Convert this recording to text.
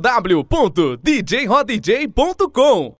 www.djrodj.com